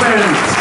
Band,